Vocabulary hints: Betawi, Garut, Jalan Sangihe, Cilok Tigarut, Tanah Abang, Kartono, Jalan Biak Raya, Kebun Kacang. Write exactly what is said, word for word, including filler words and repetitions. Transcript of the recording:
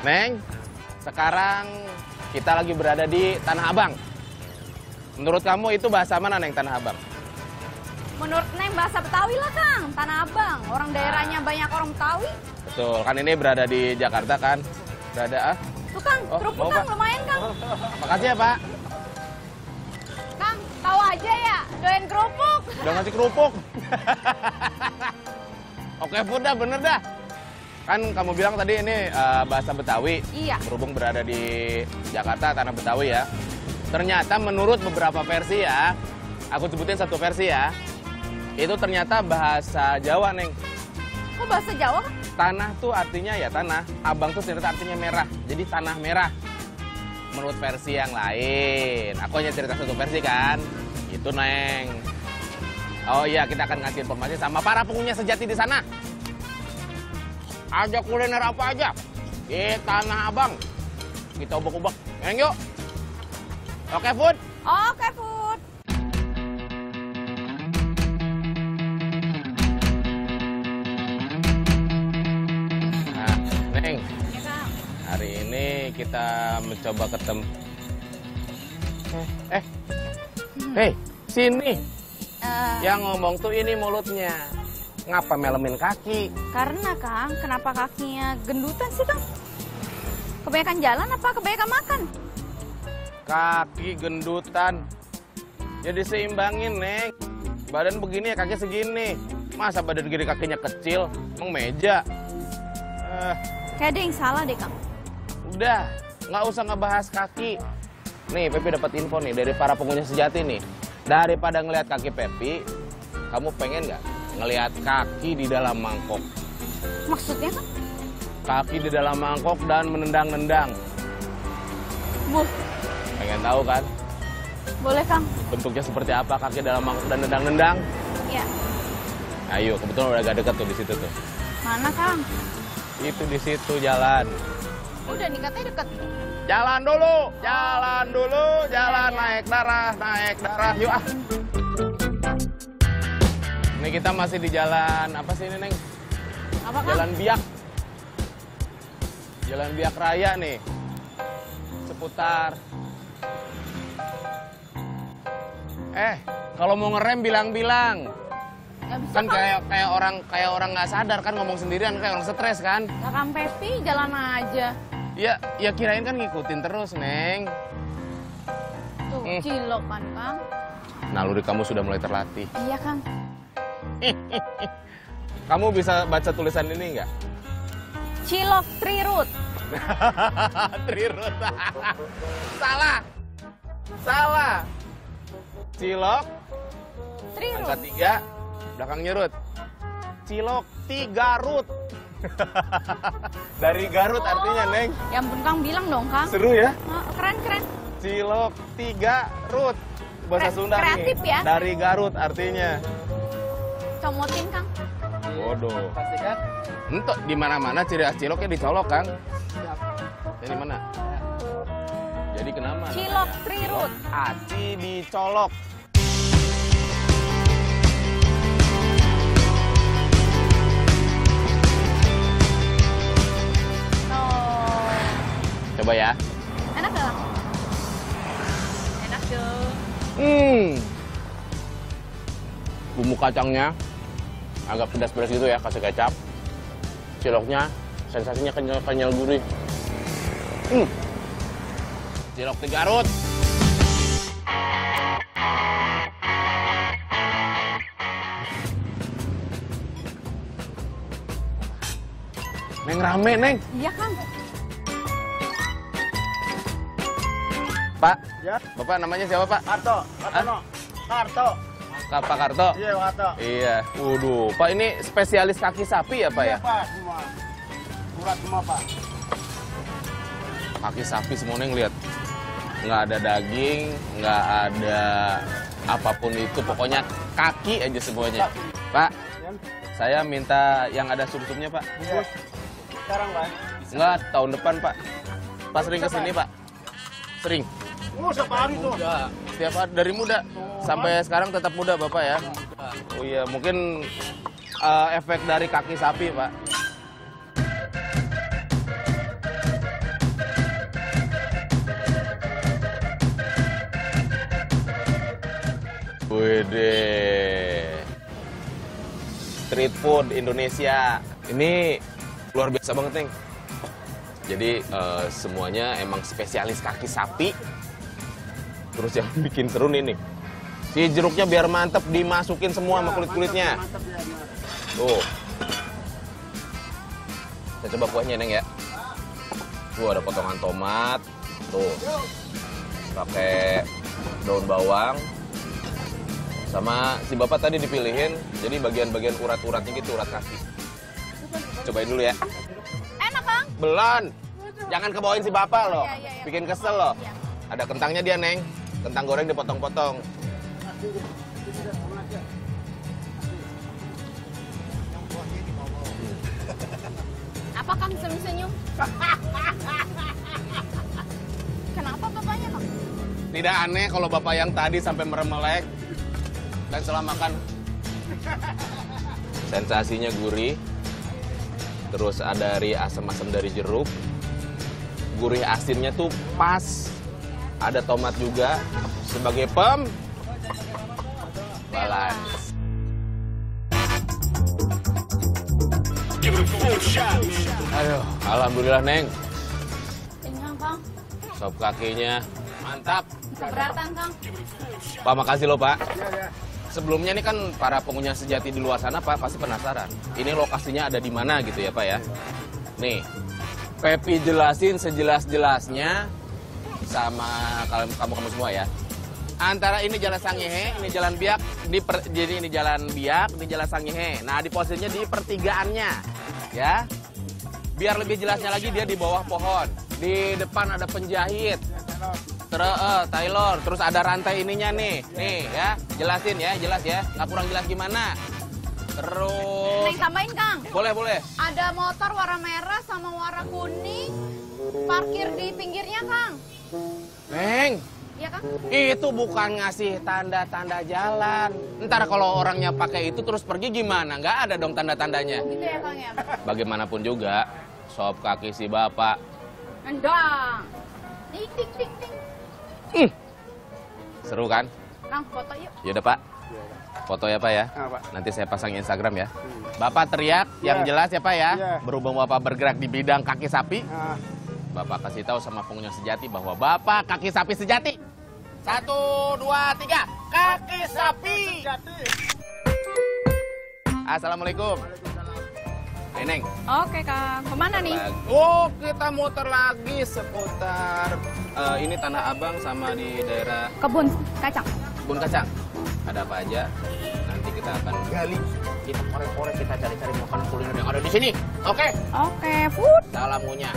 Neng, sekarang kita lagi berada di Tanah Abang. Menurut kamu itu bahasa mana, Neng, Tanah Abang? Menurut Neng bahasa Betawi lah, Kang. Tanah Abang, orang daerahnya banyak orang Betawi. Betul, kan ini berada di Jakarta, kan? Berada, ah? Tuh, Kang, oh, kerupuk, Kang, lumayan, Kang. Makasih ya, Pak. Kang, tahu aja ya, doain kerupuk. Udah ngasih kerupuk. Oke, udah, bener dah. Kan kamu bilang tadi ini uh, bahasa Betawi. Iya. Berhubung berada di Jakarta, Tanah Betawi ya. Ternyata menurut beberapa versi ya, aku sebutin satu versi ya. Itu ternyata bahasa Jawa, Neng. Kok bahasa Jawa? Tanah tuh artinya ya tanah, abang tuh ternyata artinya merah, jadi tanah merah. Menurut versi yang lain, aku hanya cerita satu versi kan, itu Neng. Oh iya, kita akan ngasih informasi sama para pengunyah sejati di sana. Ada kuliner apa aja di Tanah Abang? Kita ubek-ubek, Neng yuk. Oke food? Oke food. Neng, hari ini kita mencoba ketemu. Eh, eh. Hei, sini. Uh, Yang ngomong tuh ini mulutnya. Ngapa melemin kaki? Karena, Kang, kenapa kakinya gendutan sih, Kang? Kebanyakan jalan apa kebanyakan makan? Kaki gendutan. Jadi seimbangin, Neng. Badan begini ya, kaki segini. Masa badan gede kakinya kecil? Emang meja? Uh. Kayak ada yang salah deh, Kang. Udah, nggak usah ngebahas kaki. Nih, Pepi dapat info nih dari para pengunyah sejati nih. Daripada ngelihat kaki Pepi, kamu pengen nggak ngelihat kaki di dalam mangkok? Maksudnya, Kang? Kaki di dalam mangkok dan menendang-nendang. Bu. Pengen tahu kan? Boleh, Kang. Bentuknya seperti apa kaki dalam mangkok dan nendang-nendang? Iya. Ayo, kebetulan udah agak dekat tuh di situ tuh. Mana, Kang? Itu di situ jalan. Udah nih katanya deket. Jalan dulu, jalan dulu, jalan naik darah, naik darah. Yuk ah. Ini kita masih di jalan apa sih ini, Neng? Apa, Kang? Jalan Biak. Jalan Biak Raya nih. Seputar. Eh, kalau mau ngerem bilang-bilang. Kan kayak kayak orang kayak orang nggak sadar kan, ngomong sendirian kayak orang stres kan. Kakang Pepi jalan aja. Ya, ya kirain kan ngikutin terus, Neng. Tuh, hmm. Cilok kan, Kang. Naluri kamu sudah mulai terlatih. Iya, Kang. Kamu bisa baca tulisan ini nggak? Cilok Tigarut. Tigarut. Salah. Salah. Cilok Tigarut. Angka tiga. Belakang nyerut. Cilok Tigarut. Dari Garut oh, artinya, Neng. Ya ampun, Kang, bilang dong, Kang. Seru ya? Keren-keren. Cilok Tigarut. Bahasa Sunda nih. Kreatif ya? Dari Garut artinya. Comotin, Kang. Waduh. Pastikan. Entuk di mana-mana ciri khas ciloknya dicolok, Kang. Dari mana? Jadi kenapa? Cilok Tigarut. Aci dicolok. Coba ya. Enak gak? Enak dong. Hmm. Bumbu kacangnya agak pedas-pedas gitu ya, kasih kecap. Ciloknya sensasinya kenyal-kenyal gurih. Hmm. Cilok Tigarut. Neng, rame, Neng. Iya, Kang. Pak, ya. Bapak namanya siapa, Pak? Karto, Kartono. Karto. Pak Karto? Iya, Karto. Iya. Waduh, Pak ini spesialis kaki sapi ya, Pak iya, ya? Iya, Pak, semua. Murah semua, Pak. Kaki sapi semuanya ngeliat. Nggak ada daging, nggak ada apapun itu. Pokoknya kaki aja semuanya. Pak, ya. Saya minta yang ada sum-sumnya, Pak. Iya. Sekarang, Pak? Nggak, tahun depan, Pak. Pas sering kesini, Pak. Sering. Oh, setiap hari tuh. Setiap hari dari muda. Sampai sekarang tetap muda Bapak ya? Oh iya, mungkin uh, efek dari kaki sapi Pak. Wede, street food Indonesia ini luar biasa banget Neng. Jadi uh, semuanya emang spesialis kaki sapi. Terus yang bikin seru nih nih, si jeruknya biar mantep dimasukin semua ya, sama kulit kulitnya. Mantep, mantep, ya, tuh, saya coba kuahnya Neng ya. Tuh ada potongan tomat, tuh pakai daun bawang. Sama si Bapak tadi dipilihin, jadi bagian-bagian urat-uratnya gitu, urat kaki. Cobain dulu ya. Enak, Bang? Belon. Jangan kebawain si Bapak loh, ya, ya, ya. Bikin kesel loh. Ya. Ada kentangnya dia, Neng. Kentang goreng dipotong-potong. Apa, Kang? Senyum-senyum? Kenapa Bapaknya, Kang? Tidak aneh kalau Bapak yang tadi sampai meremelek. Dan setelah makan, sensasinya gurih, terus ada dari asam-asam dari jeruk, gurih asinnya tuh pas, ada tomat juga, sebagai pem, balance. Aduh, alhamdulillah Neng. Sop kakinya, mantap. Keberatan Kang. Pak, makasih loh Pak. Ya, ya. Sebelumnya ini kan para pengunyah sejati di luar sana Pak pasti penasaran. Ini lokasinya ada di mana gitu ya Pak ya? Nih, Pepi jelasin sejelas-jelasnya sama kamu-kamu semua ya. Antara ini Jalan Sangihe, ini Jalan Biak, ini per, jadi ini Jalan Biak, ini Jalan Sangihe. Nah, di posisinya di pertigaannya, ya. Biar lebih jelasnya lagi dia di bawah pohon. Di depan ada penjahit. Terus, uh, Taylor, terus ada rantai ininya nih, nih ya, jelasin ya, jelas ya, nggak kurang jelas gimana. Terus. Neng tambahin Kang. Boleh boleh. Ada motor warna merah sama warna kuning, parkir di pinggirnya Kang. Neng. Iya Kang. Itu bukan ngasih tanda-tanda jalan. Ntar kalau orangnya pakai itu terus pergi gimana? Nggak ada dong tanda-tandanya. Gitu ya Kang ya. Bagaimanapun juga, sop kaki si Bapak. Endang. Tik tik tik tik. Hmm. Seru kan? Kang, foto yuk. Yaudah Pak, foto ya Pak ya. Nah, Pak. Nanti saya pasang Instagram ya. Hmm. Bapak teriak yeah. Yang jelas ya Pak ya. Yeah. Berhubung Bapak bergerak di bidang kaki sapi, nah. Bapak kasih tahu sama pengunjung sejati bahwa Bapak kaki sapi sejati. Satu, dua, tiga, kaki sapi. Assalamualaikum. Hey, Neng. Oke Kang, kemana nih? Oh kita muter lagi seputar uh, ini Tanah Abang sama di daerah Kebun Kacang. Kebun Kacang. Ada apa aja? Nanti kita akan gali. Kita korek-korek kita cari-cari makan kuliner yang ada di sini. Oke. Oke, food. Salam punya.